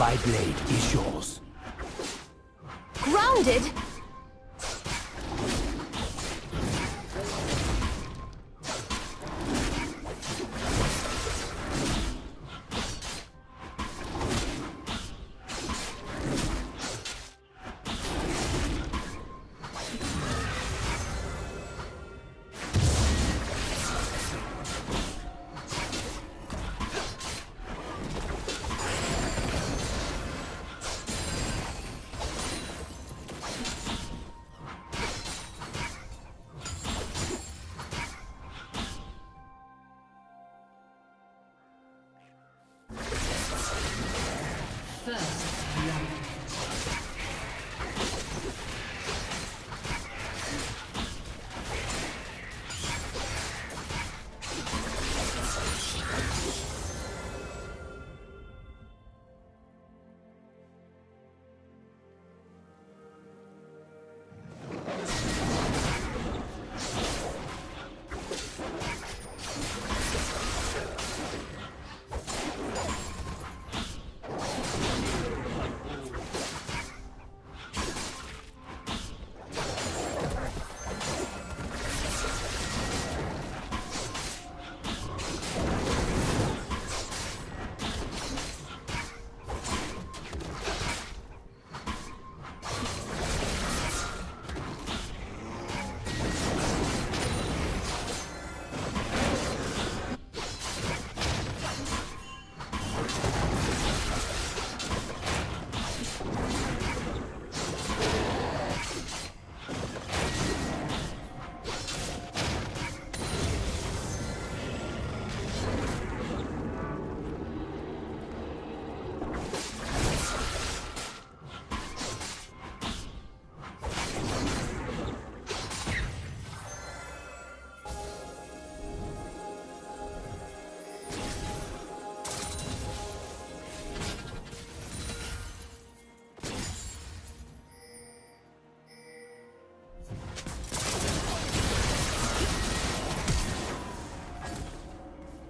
My blade is yours. Grounded?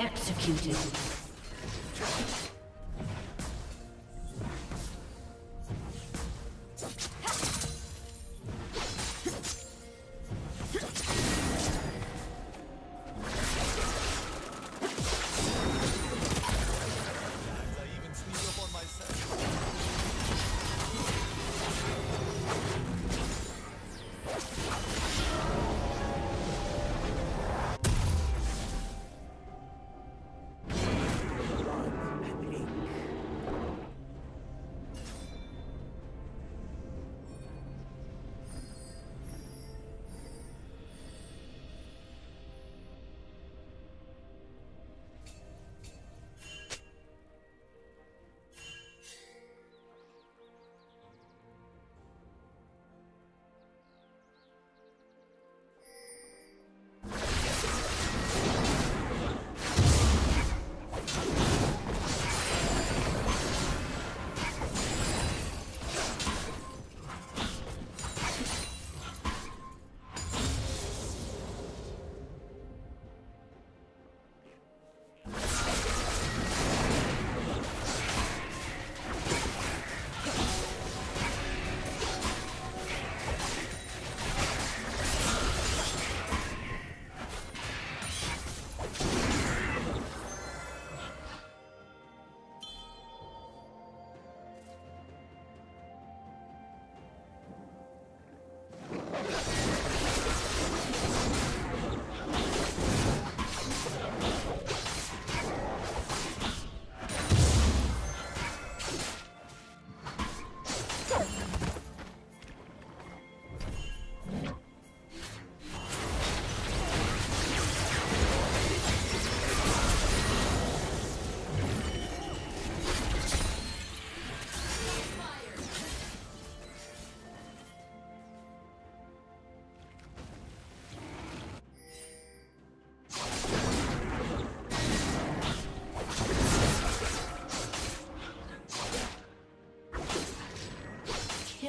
Executed.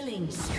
Things.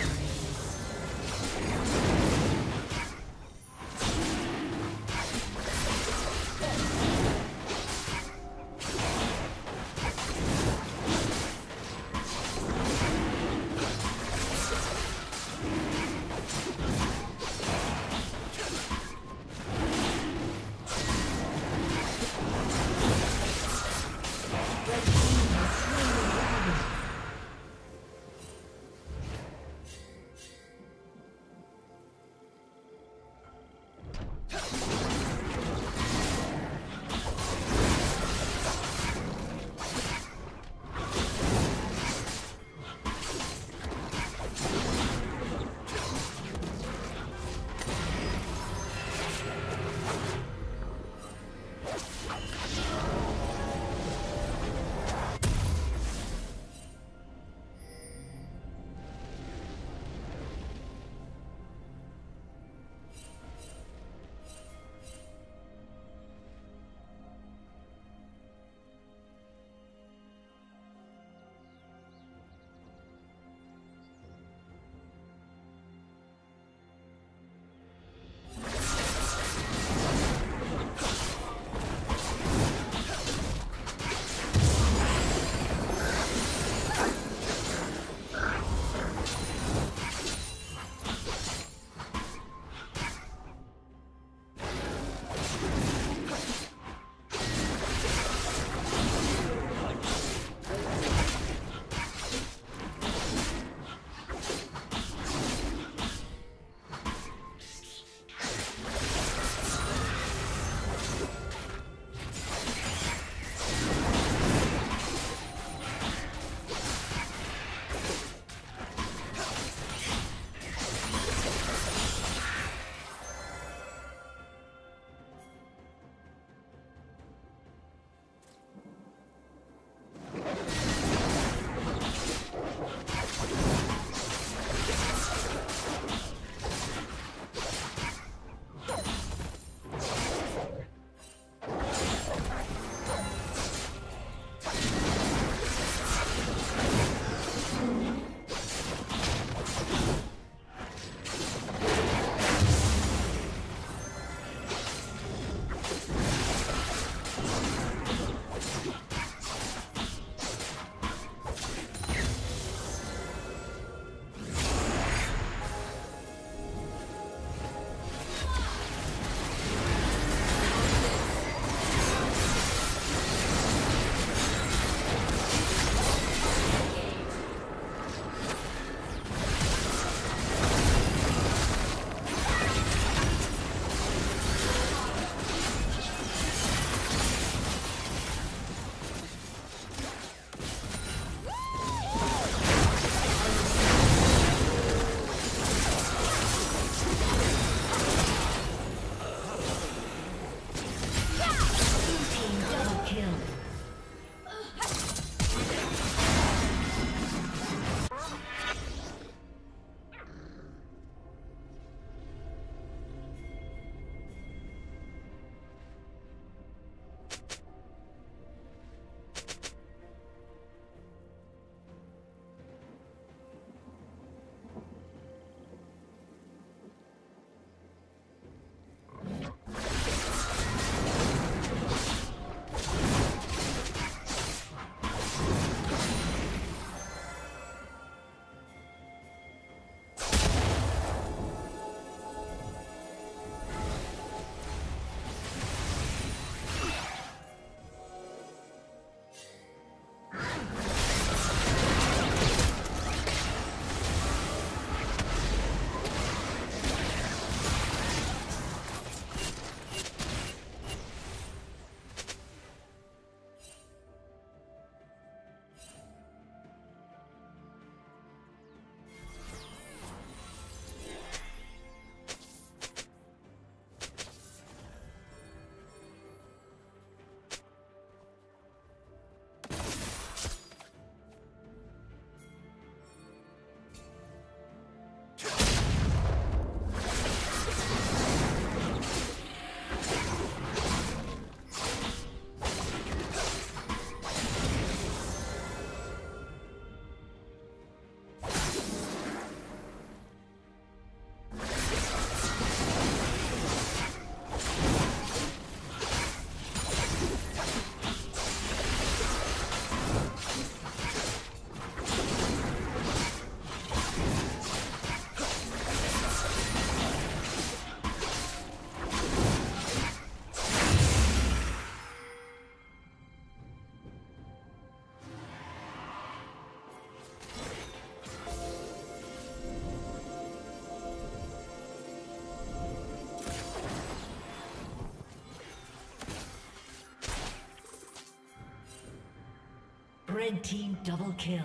Red team double kill.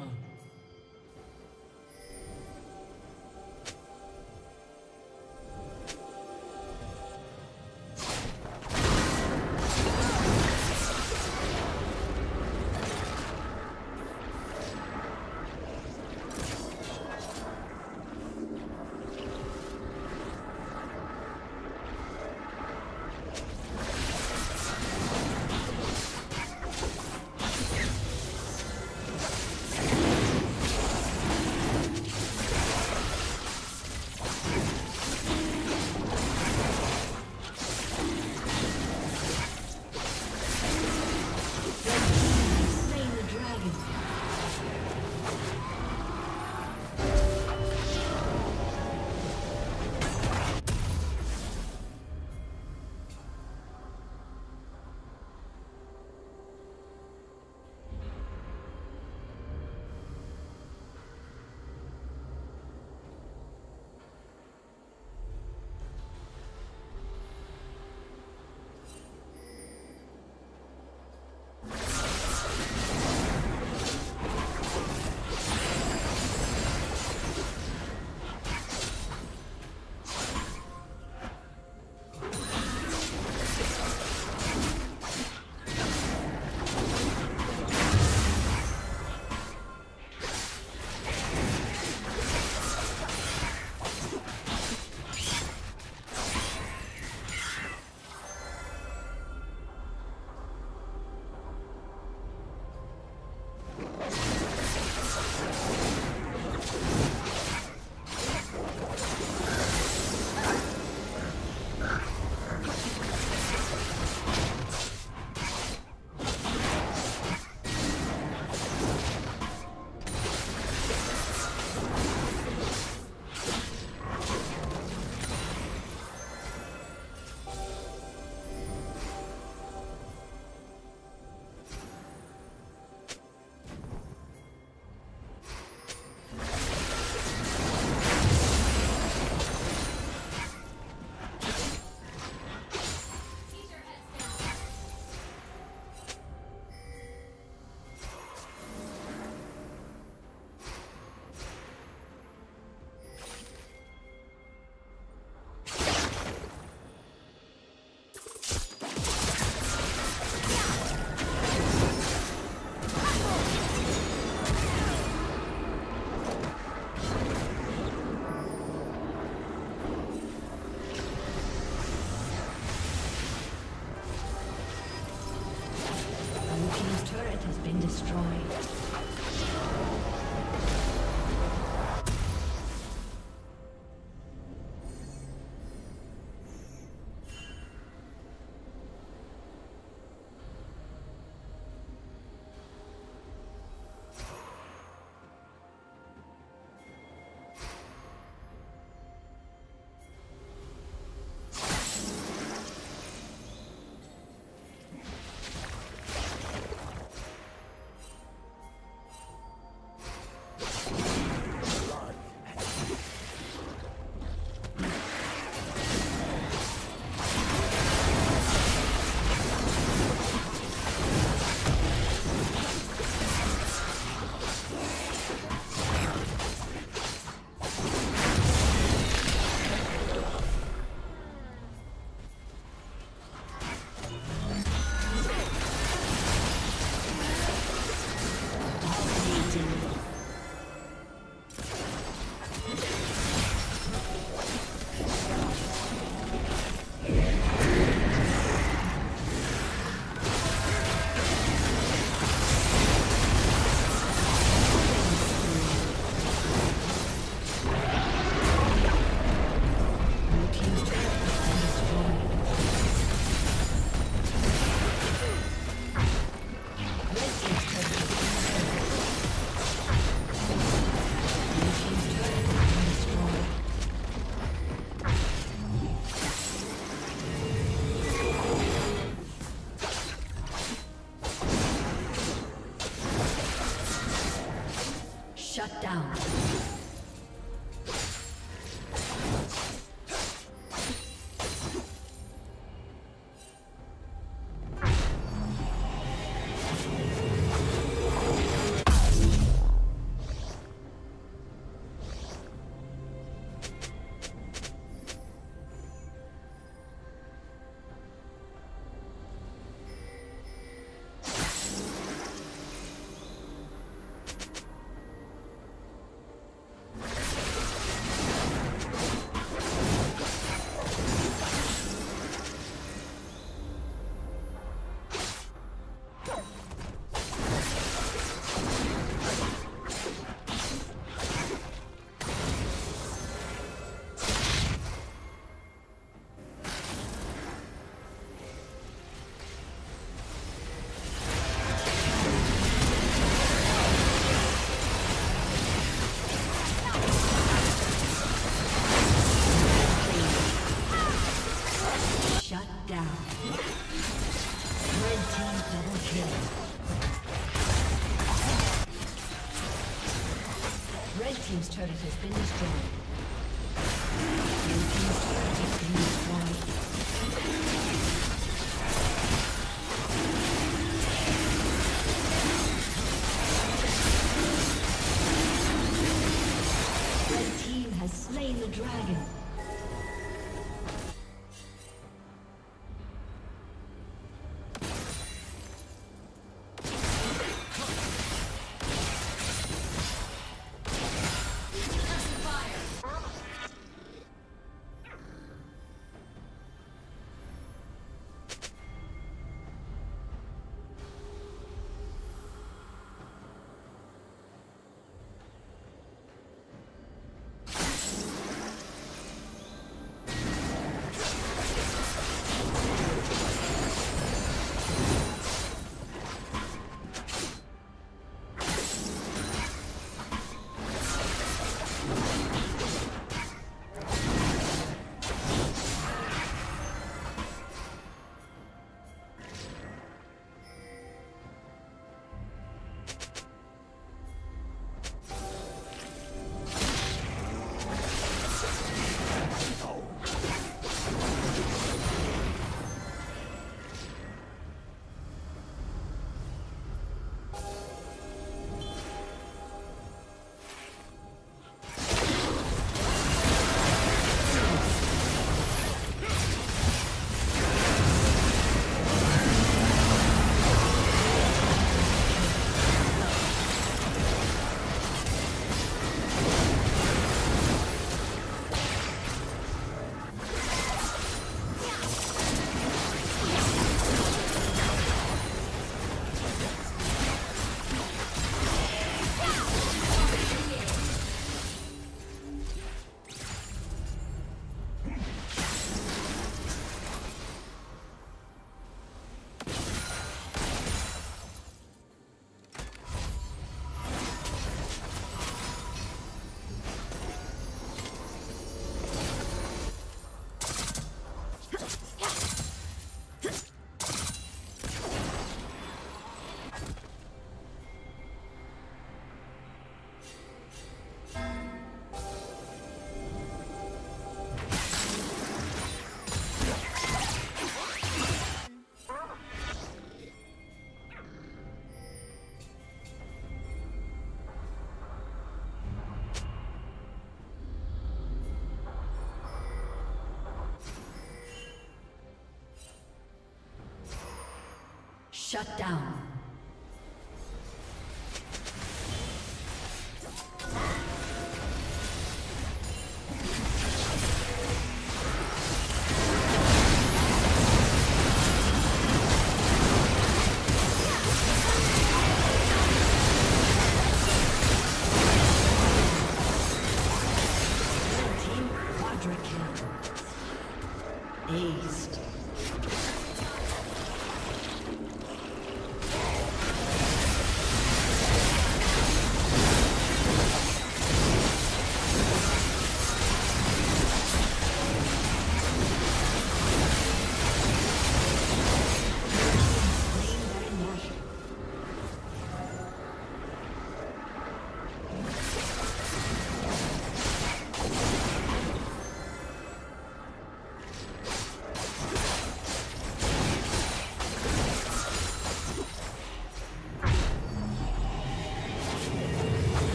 Shut down. team's turret has been destroyed.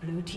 Blue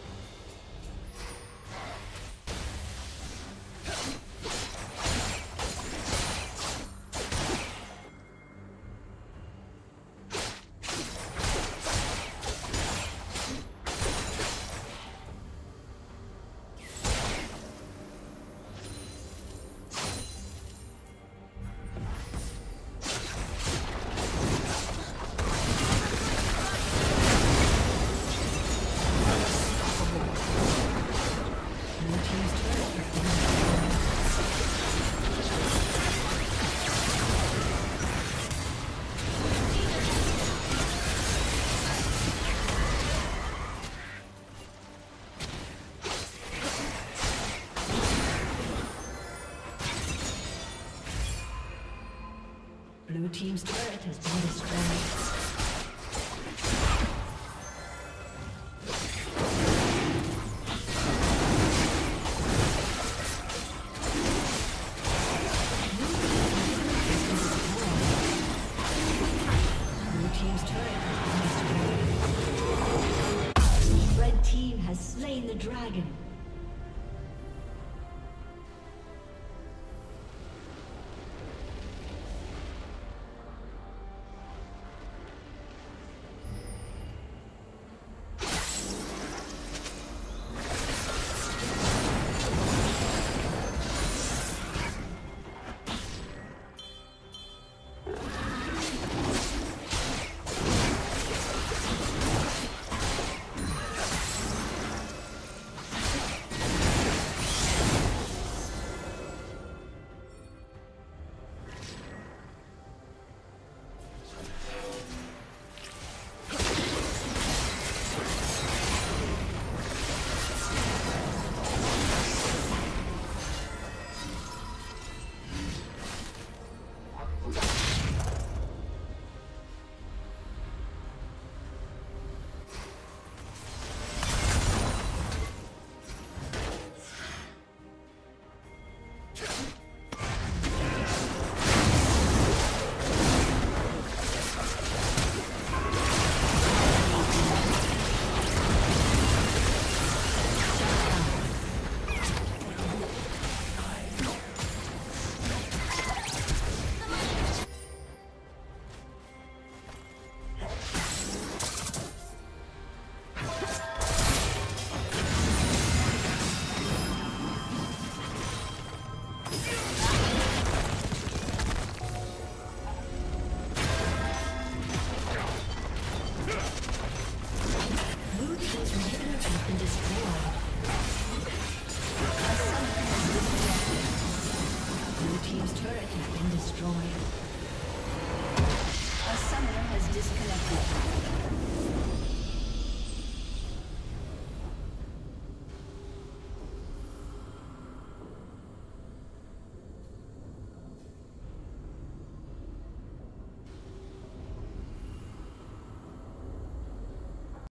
Shut down. Blue team's turret has been destroyed. Blue team's turret has been destroyed. Blue team's turret has been destroyed.